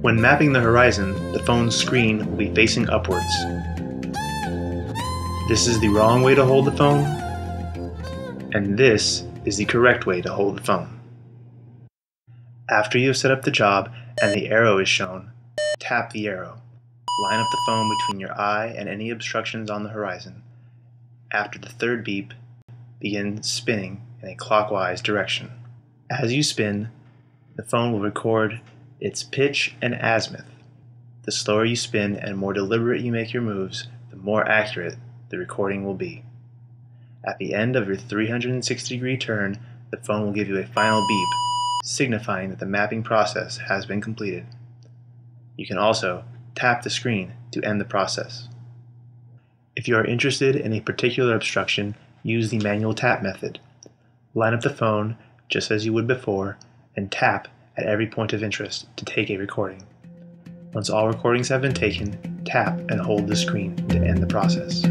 When mapping the horizon, the phone's screen will be facing upwards. This is the wrong way to hold the phone, and this is the correct way to hold the phone. After you have set up the job and the arrow is shown, tap the arrow. Line up the phone between your eye and any obstructions on the horizon. After the third beep, begin spinning in a clockwise direction. As you spin, the phone will record its pitch and azimuth. The slower you spin and more deliberate you make your moves, the more accurate the recording will be. At the end of your 360-degree turn, the phone will give you a final beep, signifying that the mapping process has been completed. You can also tap the screen to end the process. If you are interested in a particular obstruction, use the manual tap method. Line up the phone just as you would before and tap at every point of interest to take a recording. Once all recordings have been taken, tap and hold the screen to end the process.